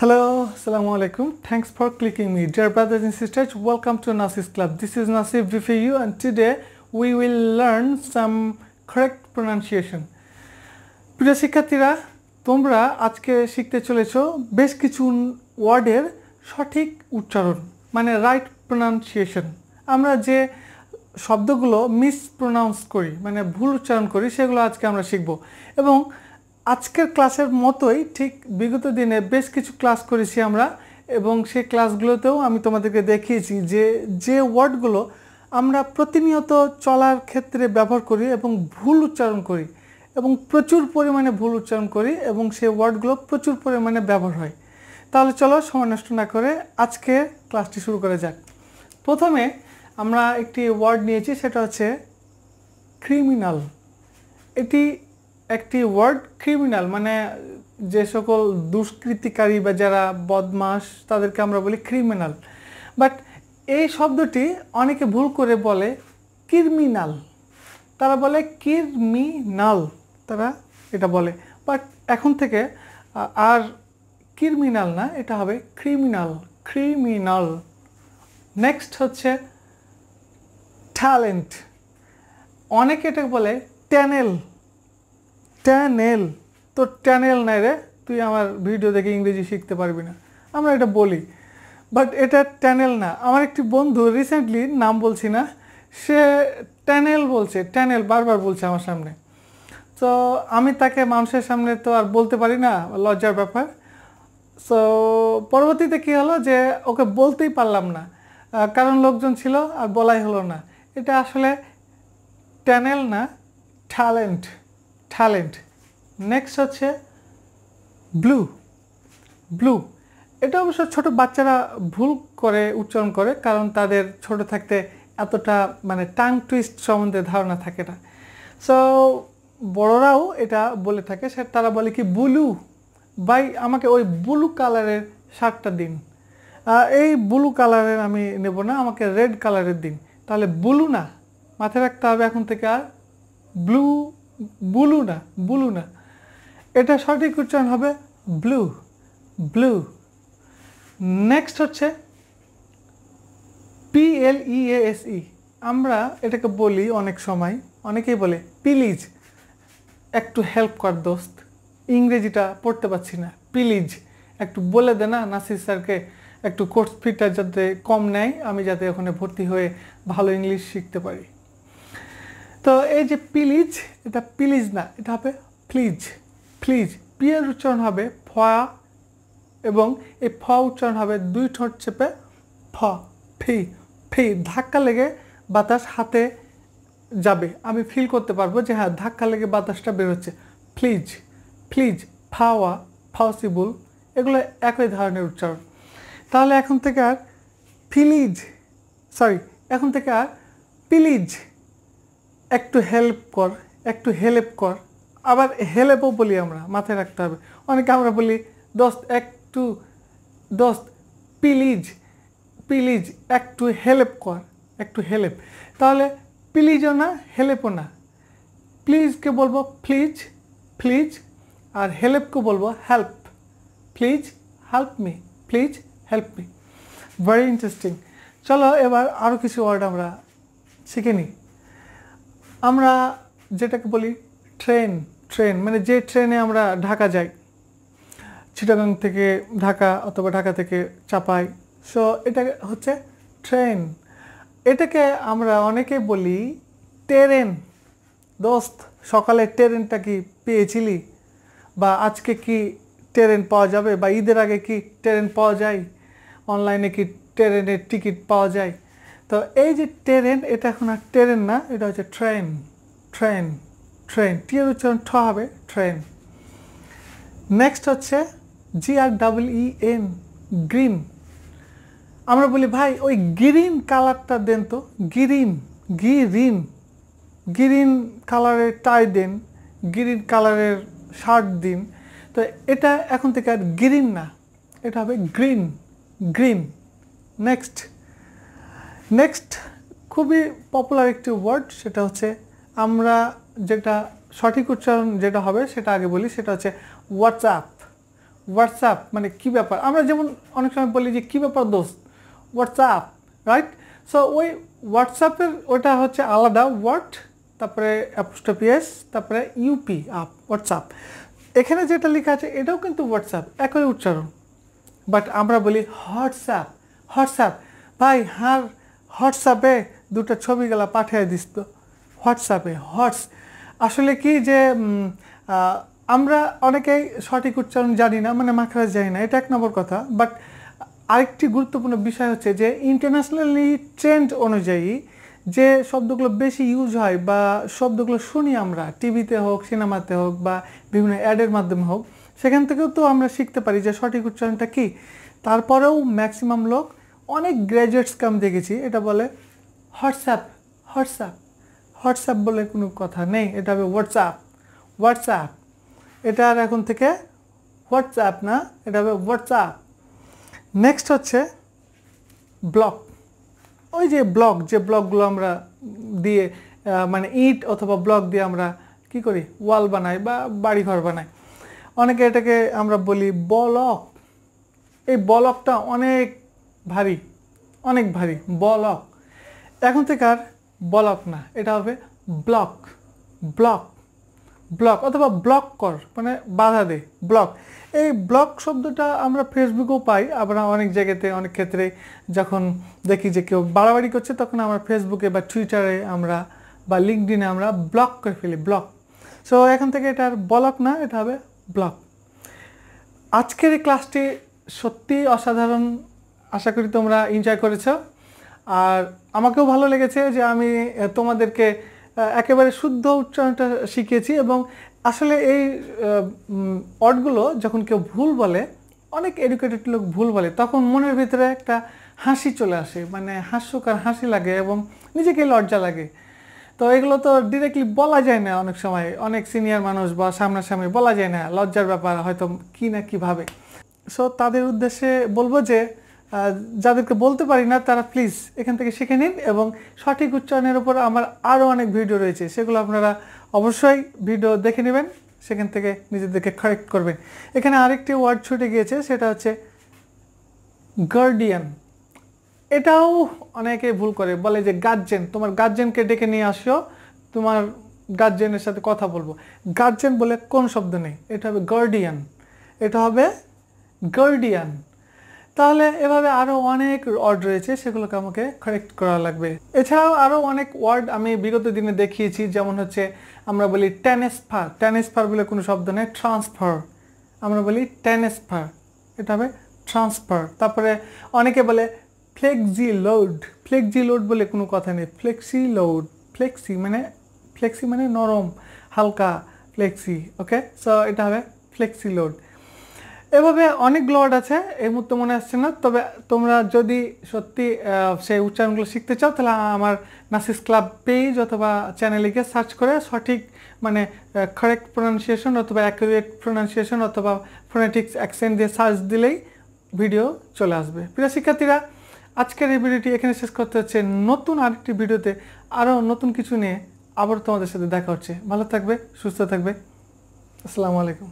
Hello, assalamu alaikum. Thanks for clicking me. Dear brothers and sisters, welcome to Nasir's Club. This is Nasir Vifiyu and today we will learn some correct pronunciation. প্রিয় শিক্ষার্থীরা, তোমরা আজকে শিখতে চলেছো বেশ কিছু ওয়ার্ডের সঠিক উচ্চারণ মানে রাইট প্রনাউন্সিয়েশন। আমরা যে শব্দগুলো মিস প্রনাউন্স করি মানে ভুল উচ্চারণ করি সেগুলো আজকে আমরা শিখব এবং আজকের ক্লাসের মতোই ঠিক বিগত দিনে বেশ কিছু ক্লাস করেছি আমরা এবং সেই ক্লাসগুলোতেও আমি তোমাদেরকে দেখিয়েছি যে ওয়ার্ডগুলো আমরা প্রতিনিয়ত চলার ক্ষেত্রে ব্যবহার করি এবং ভুল উচ্চারণ করি এবং প্রচুর পরিমাণে ভুল উচ্চারণ করি এবং সেই ওয়ার্ডগুলো প্রচুর পরিমাণে ব্যবহার হয়। তাহলে চলো সময় নষ্ট না করে আজকে ক্লাসটি শুরু করা যাক। প্রথমে আমরা একটি ওয়ার্ড নিয়েছি, সেটা হচ্ছে ক্রিমিনাল। এটি একটি ওয়ার্ড। ক্রিমিনাল মানে যে সকল দুষ্কৃতিকারী বা যারা বদমাশ তাদেরকে আমরা বলি ক্রিমিনাল, বাট এই শব্দটি অনেকে ভুল করে বলে ক্রিমিনাল। তারা বলে ক্রিমিনাল, তারা এটা বলে, বাট এখন থেকে আর ক্রিমিনাল না, এটা হবে ক্রিমিনাল, ক্রিমিনাল। নেক্সট হচ্ছে ট্যালেন্ট। অনেকে এটাকে বলে ট্যানেল, ট্যানেল। তো ট্যানেল নাই রে, তুই আমার ভিডিও দেখে ইংরেজি শিখতে পারবি না, আমরা এটা বলি, বাট এটা ট্যানেল না। আমার একটি বন্ধু রিসেন্টলি, নাম বলছি না, সে ট্যানেল বলছে, ট্যানেল বারবার বলছে আমার সামনে। তো আমি তাকে মানুষের সামনে তো আর বলতে পারি না, লজ্জার ব্যাপার। সো পরবর্তীতে কী হলো যে ওকে বলতেই পারলাম না, কারণ লোকজন ছিল আর বলাই হলো না। এটা আসলে ট্যানেল না, ট্যালেন্ট, ট্যালেন্ট। নেক্সট হচ্ছে ব্লু, ব্লু। এটা অবশ্য ছোটো বাচ্চারা ভুল করে উচ্চারণ করে, কারণ তাদের ছোট থাকতে এতটা মানে টাং টুইস্ট সম্বন্ধে ধারণা থাকে না। সো বড়রাও এটা বলে থাকে, সে তারা বলে কি ব্লু, ভাই আমাকে ওই ব্লু কালারের শার্টটা দিন, এই ব্লু কালারের আমি নেব না, আমাকে রেড কালারের দিন। তাহলে ব্লু না, মাথায় রাখতে হবে এখন থেকে, আর ব্লু, ব্লু না, ব্লু না, এটা সঠিক উচ্চারণ হবে ব্লু, ব্লু। নেক্সট হচ্ছে PLEASE। আমরা এটাকে বলি অনেক সময়, অনেকেই বলে প্লিজ, একটু হেল্প কর দোস্ত, ইংরেজিটা পড়তে পারছি না, প্লিজ একটু বলে দে না নাসির স্যারকে, একটু কোর্স ফিটা যাতে কম নেয়, আমি যাতে ওখানে ভর্তি হয়ে ভালো ইংলিশ শিখতে পারি। তো এই যে প্লিজ, এটা প্লিজ না, এটা হবে প্লিজ, প্লিজ। পি এর উচ্চারণ হবে ফ এবং এই ফ উচ্চারণ হবে দুই ঠোঁট চেপে ফ, ফি, ফি। ধাক্কা লেগে বাতাস হাতে যাবে, আমি ফিল করতে পারবো যে হ্যাঁ ধাক্কা লেগে বাতাসটা বেরোচ্ছে। প্লিজ, প্লিজ, ফাওয়া, ফাউসিবল, এগুলো একই ধরনের উচ্চারণ। তাহলে এখন থেকে আর প্লিজ, সরি, এখন থেকে আর প্লিজ, একটু হেল্প কর, একটু হেল্প কর। আবার হেল্পও বলি আমরা, মাথায় রাখতে হবে। অনেকে আমরা বলি দোস্ত একটু, দোস্ত প্লিজ, প্লিজ একটু হেল্প কর, একটু হেল্প। তাহলে প্লিজও না, হেল্পও না। প্লিজকে বলবো প্লিজ, প্লিজ, আর হেল্পকে বলবো help, please help me, please help me. Very interesting. চলো এবার আরও কিছু ওয়ার্ড আমরা শিখে নিই। আমরা যেটাকে বলি ট্রেন, ট্রেন মানে যে ট্রেনে আমরা ঢাকা যাই, চিটাগং থেকে ঢাকা অথবা ঢাকা থেকে চাপাই, সো এটা হচ্ছে ট্রেন। এটাকে আমরা অনেকে বলি ট্রেন, দোস্ত সকালে ট্রেনটা কি পেয়েছিলি, বা আজকে কি ট্রেন পাওয়া যাবে, বা ঈদের আগে কি ট্রেন পাওয়া যায়, অনলাইনে কি ট্রেনের টিকিট পাওয়া যায়। তো এই যে ট্রেন, এটা এখন আর ট্রেন না, এটা হচ্ছে ট্রেন, ট্রেন, ট্রেন। টি এর উচ্চারণ ঠ হবে, ট্রেন। নেক্সট হচ্ছে GREEN, গ্রিন। আমরা বলি ভাই ওই গ্রিন কালারটা দেন তো, গ্রিন, গ্রিন, গ্রিন কালারের টাই দেন, গ্রিন কালারের শার্ট দিন। তো এটা এখন থেকে আর গ্রিন না, এটা হবে গ্রিন, গ্রিন। নেক্সট, নেক্সট খুবই পপুলার একটি ওয়ার্ড, সেটা হচ্ছে আমরা যেটা সঠিক উচ্চারণ যেটা হবে সেটা আগে বলি, সেটা হচ্ছে হোয়াটসঅ্যাপ, WhatsApp মানে কি ব্যাপার আমরা যেমন অনেক সময় বলি যে কি ব্যাপার দোস্ত WhatsApp রাইট সো ওই WhatsApp এর ওটা হচ্ছে আলাদা what তারপরে apostrophe s তারপরে up আপ WhatsApp এখানে যেটা লেখা আছে এটাও কিন্তু WhatsApp একই উচ্চারণ বাট আমরা বলি WhatsApp WhatsApp ভাই হার WhatsApp এ দুটো ছবিগুলা পাঠিয়ে দিস তো WhatsApp এ হোয়াটস আসলে কি যে আমরা অনেকেই সঠিক উচ্চারণ জানি না মানে মাখরাজ জানি না এটা এক নম্বর কথা বাট আরেকটি গুরুত্বপূর্ণ বিষয় হচ্ছে যে ইন্টারন্যাশনালি ট্রেন্ড অনুযায়ী যে শব্দগুলো বেশি ইউজ হয় বা শব্দগুলো শুনি আমরা টিভিতে হোক সিনেমাতে হোক বা বিভিন্ন অ্যাডের মাধ্যমে হোক সেখান থেকেও তো আমরা শিখতে পারি যে সঠিক উচ্চারণটা কি তারপরেও ম্যাক্সিমাম লোক অনেক গ্র্যাজুয়েটস কাম দেখেছি এটা বলে WhatsApp WhatsApp WhatsApp বলে কোনো কথা নেই এটা হবে WhatsApp WhatsApp এটা আর এখন থেকে WhatsApp না এটা হবে WhatsApp নেক্সট হচ্ছে ব্লগ ওই যে ব্লগগুলো আমরা দিয়ে মানে ইট অথবা ব্লগ দিয়ে আমরা কি করি ওয়াল বানাই বা বাড়ি ঘর বানাই অনেকে এটাকে আমরা বলি ব্লক এই ব্লকটা অনেক ভারী ব্লক এখন থেকে আর ব্লক না এটা হবে ব্লক ব্লক ব্লক অথবা ব্লক কর মানে বাধা দে ব্লক এই ব্লক শব্দটা আমরা ফেসবুকেও পাই আমরা অনেক জায়গাতে অনেক ক্ষেত্রে যখন দেখি যে কেউ বাড়াবাড়ি করছে তখন আমরা ফেসবুকে বা টুইটারে আমরা বা লিঙ্কডইনে আমরা ব্লক করে ফেলি ব্লক সো এখন থেকে এটা আর ব্লক না এটা হবে ব্লক আজকের এই ক্লাসটি সত্যি অসাধারণ আশা করি তোমরা এনজয় করেছো আর আমাকেও ভালো লেগেছে যে আমি তোমাদেরকে একেবারে শুদ্ধ উচ্চারণটা শিখিয়েছি এবং আসলে এই ওয়ার্ডগুলো যখন কেউ ভুল বলে অনেক এডুকেটেড লোক ভুল বলে তখন মনের ভিতরে একটা হাসি চলে আসে মানে হাস্যকর হাসি লাগে এবং নিজেকে লজ্জা লাগে তো এগুলো তো ডিরেক্টলি বলা যায় না অনেক সময় অনেক সিনিয়র মানুষ বা সামনাসামনি বলা যায় না লজ্জার ব্যাপার হয়তো কি না কিভাবে সো তাদের উদ্দেশ্যে বলবো যে যাদেরকে বলতে পারি না তারা প্লিজ এখান থেকে শিখে নিন এবং সঠিক উচ্চারণের উপর আমার আরো অনেক ভিডিও রয়েছে সেগুলো আপনারা অবশ্যই ভিডিও দেখে নেবেন সেখান থেকে নিজেদেরকে কারেক্ট করবেন এখানে আরেকটি ওয়ার্ড ছুটে গিয়েছে সেটা হচ্ছে গার্ডিয়ান এটাও অনেকে ভুল করে বলে যে গার্জেন তোমার গার্জেনকে ডেকে নিয়ে আসো তোমার গার্জেনের সাথে কথা বলবো গার্জেন বলে কোন শব্দ নেই এটা হবে গার্ডিয়ান এটা হবে গার্ডিয়ান তাহলে এভাবে আরো অনেক ওয়ার্ড রয়েছে সেগুলোকে আমাকে কারেক্ট করা লাগবে এছাড়াও আরো অনেক ওয়ার্ড আমি বিগত দিনে দেখিয়েছি যেমন হচ্ছে আমরা বলি ট্রান্সফার বলে কোনো শব্দ নেই ট্রান্সফার আমরা বলি ট্রান্সফার এটা হবে ট্রান্সফার তারপরে অনেকে বলে ফ্লেক্সি লোড বলে কোনো কথা নেই ফ্লেক্সি মানে নরম হালকা ফ্লেক্সি ওকে সো এটা হবে ফ্লেক্সি লোড এভাবে অনেক ওয়ার্ড আছে এই মুহূর্তে মনে আসছে না তবে তোমরা যদি সত্যি সেই উচ্চারণগুলো শিখতে চাও তাহলে আমার নাসিরস ক্লাব পেজ অথবা চ্যানেলে গিয়ে সার্চ করে সঠিক মানে কারেক্ট প্রোনাউন্সিয়েশন অথবা অ্যাকুরেট প্রোনাউন্সিয়েশন অথবা ফোনেটিক্স অ্যাকসেন্ট দিয়ে সার্চ দিলেই ভিডিও চলে আসবে প্রিয় শিক্ষার্থীরা আজকের এই ভিডিওটি এখানে শেষ করতে হচ্ছে নতুন আরেকটি ভিডিওতে আরও নতুন কিছু নিয়ে আবার তোমাদের সাথে দেখা হচ্ছে ভালো থাকবে সুস্থ থাকবে আসসালামু আলাইকুম